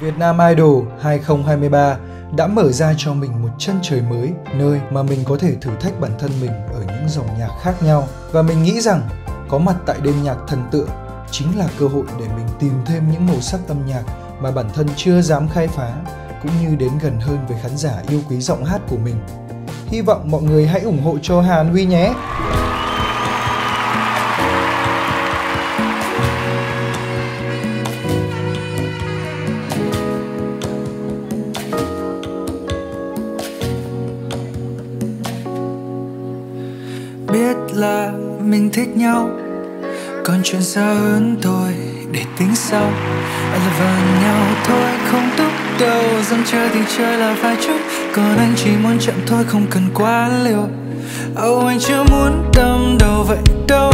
Việt Nam Idol 2023 đã mở ra cho mình một chân trời mới, nơi mà mình có thể thử thách bản thân mình ở những dòng nhạc khác nhau. Và mình nghĩ rằng có mặt tại đêm nhạc thần tượng chính là cơ hội để mình tìm thêm những màu sắc âm nhạc mà bản thân chưa dám khai phá, cũng như đến gần hơn với khán giả yêu quý giọng hát của mình. Hy vọng mọi người hãy ủng hộ cho Hà An Huy nhé! Biết là mình thích nhau, còn chuyện xa hơn thôi để tính sau. Anh là vào nhau thôi không thúc đâu, dám chơi thì chơi là vài chút, còn anh chỉ muốn chậm thôi không cần quá liều. Oh, anh chưa muốn đâm đầu vậy đâu,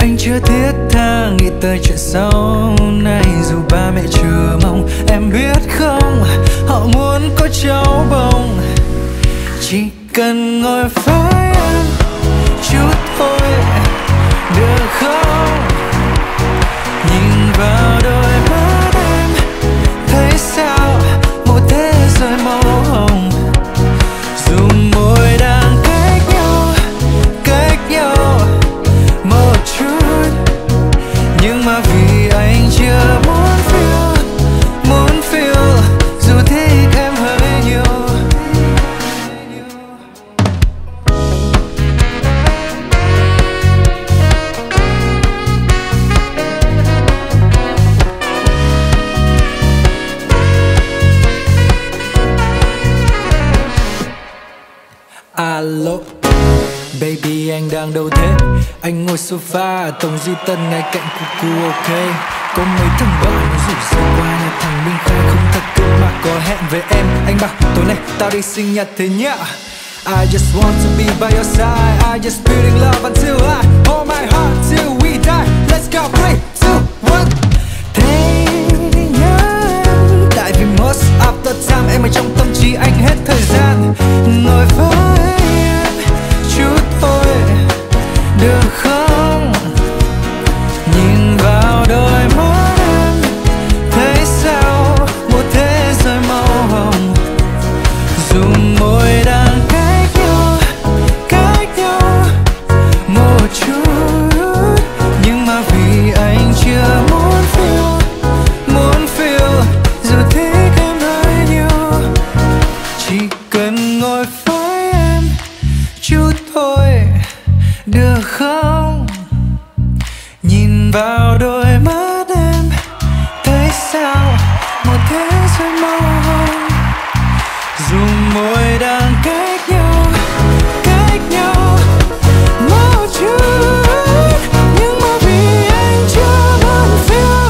anh chưa thiết tha nghĩ tới chuyện sau này. Dù ba mẹ chưa mong, em biết không, họ muốn có cháu bồng, chỉ cần ngồi với em chút thôi được không? Nhìn vào đôi mắt em thấy sao một thế giới màu hồng, dù môi đang cách nhau một chút, nhưng mà vì anh chưa muốn feel dù thích em hơi nhiều. Alo, baby anh đang đâu thế? Anh ngồi sofa, Tổng Duy Tân ngay cạnh cucu ok. Có mấy thằng bạn rủ rời qua nhà thằng Minh Khai không thật cơ mà có hẹn với em. Anh bảo tối nay tao đi sinh nhật thế nhá. I just want to be by your side, I just feel in love until I hold my heart till we die. Let's go, 3, 2, 1. Thế nhớ em, tại vì most of the time em ở trong tâm trí anh hết thời gian. Ngồi với được không? Nhìn vào đôi mắt em thấy sao một thế giới màu hồng, dù môi đang cách nhau một chút, nhưng mà vì anh chưa muốn feel dù thích em hơi nhiều, chỉ cần ngồi với em chút thôi được không? Nhìn vào đôi mắt em thấy sao một thế giới màu hồng, dù môi đang cách nhau một chút, nhưng mà vì anh chưa muốn feel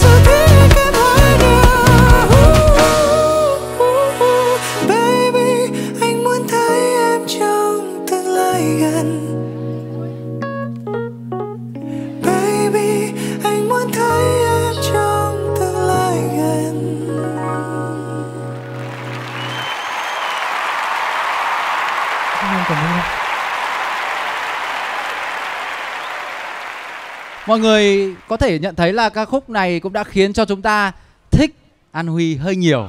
dù thích em hơi nhiều. Baby, anh muốn thấy em trong gần. Baby, anh muốn thấy em trong tương lai gần. Mọi người có thể nhận thấy là ca khúc này cũng đã khiến cho chúng ta thích An Huy hơi nhiều.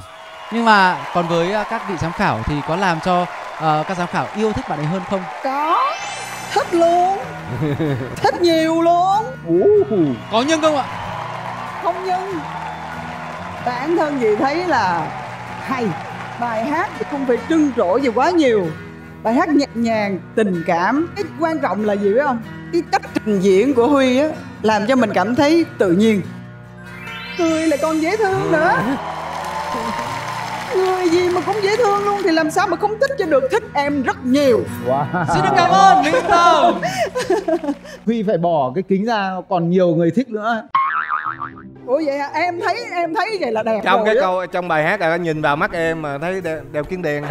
Nhưng mà còn với các vị giám khảo thì có làm cho các giám khảo yêu thích bạn ấy hơn không? Có, thích luôn. Thích nhiều luôn. Có nhân không ạ? Không nhân. Bản thân chị thấy là hay. Bài hát thì không phải trưng trổ gì quá nhiều. Bài hát nhẹ nhàng, tình cảm. Cái quan trọng là gì biết không? Cái cách trình diễn của Huy á, làm cho mình cảm thấy tự nhiên. Cười là còn dễ thương nữa. Người gì mà cũng dễ thương luôn thì làm sao mà không thích cho được. Thích em rất nhiều. Xin được cảm ơn Minh Tường. Huy phải bỏ cái kính ra, còn nhiều người thích nữa. Ủa vậy hả? Em thấy vậy là đẹp. Trong rồi cái đó. Câu trong bài hát là nhìn vào mắt em mà thấy đều kiến đèn. Đấy,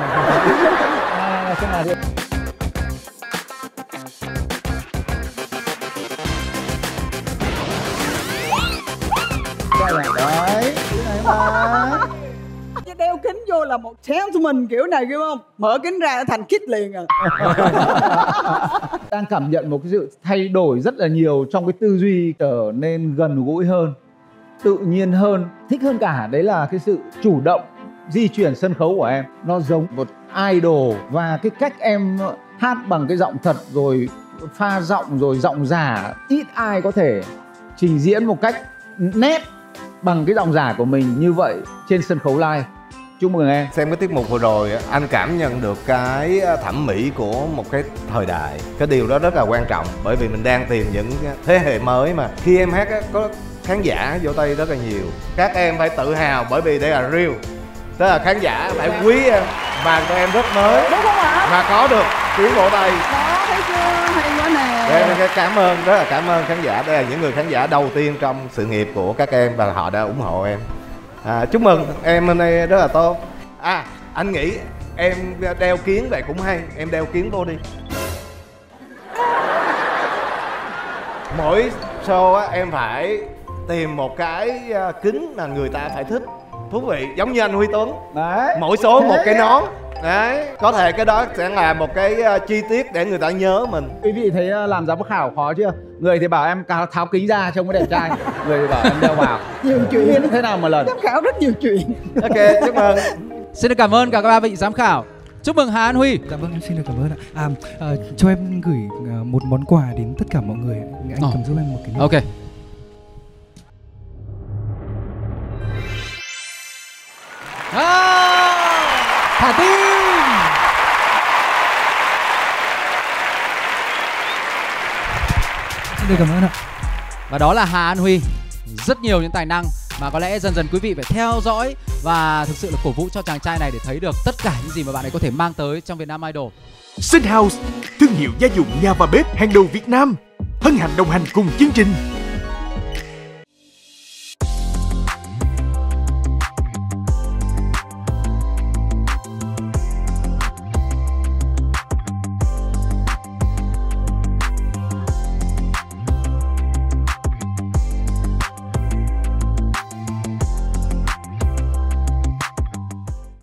đeo kính vô là một gentleman kiểu này kia không? Mở kính ra thành kid liền à. Đang cảm nhận một cái sự thay đổi rất là nhiều trong cái tư duy, trở nên gần gũi hơn. tự nhiên hơn. Thích hơn cả đấy là cái sự chủ động di chuyển sân khấu của em. Nó giống một idol, và cái cách em hát bằng cái giọng thật rồi pha giọng rồi giọng giả. Ít ai có thể trình diễn một cách nét bằng cái giọng giả của mình như vậy trên sân khấu live. Chúc mừng em. Xem cái tiết mục vừa rồi anh cảm nhận được cái thẩm mỹ của một cái thời đại. Cái điều đó rất là quan trọng, bởi vì mình đang tìm những thế hệ mới mà. Khi em hát có khán giả vỗ tay rất là nhiều. Các em phải tự hào bởi vì đây là real. Tức là khán giả phải quý em. Màn của em rất mới. Đúng không ạ? Mà có được tiếng vỗ tay. Đó, thấy chưa? Hay quá nè. Cảm ơn, rất là cảm ơn khán giả. Đây là những người khán giả đầu tiên trong sự nghiệp của các em và họ đã ủng hộ em. Chúc mừng em hôm nay rất là tốt. Anh nghĩ em đeo kiến vậy cũng hay. Em đeo kiến vô đi. Mỗi show em phải tìm một cái kính mà người ta phải thích. Thú vị, giống như anh Huy Tuấn đấy. Mỗi số một cái nón đấy. Có thể cái đó sẽ là một cái chi tiết để người ta nhớ mình. Quý vị thấy làm giám khảo khó chưa? Người thì bảo em tháo kính ra trông có đẹp trai. Người thì bảo em đeo vào. Nhiều chuyện thế nào một lần. Giám khảo rất nhiều chuyện. Ok, chúc mừng. Xin được cảm ơn cả các ba vị giám khảo. Chúc mừng Hà An Huy. Dạ vâng, em xin được cảm ơn ạ. Cho em gửi một món quà đến tất cả mọi người. Anh cầm giúp em một cái. Ok. Thả tim. Xin được cảm ơn ạ. Và đó là Hà An Huy. Rất nhiều những tài năng mà có lẽ dần dần quý vị phải theo dõi và thực sự là cổ vũ cho chàng trai này để thấy được tất cả những gì mà bạn ấy có thể mang tới trong Việt Nam Idol. Sinh House, thương hiệu gia dụng nhà và bếp hàng đầu Việt Nam, hân hạnh đồng hành cùng chương trình.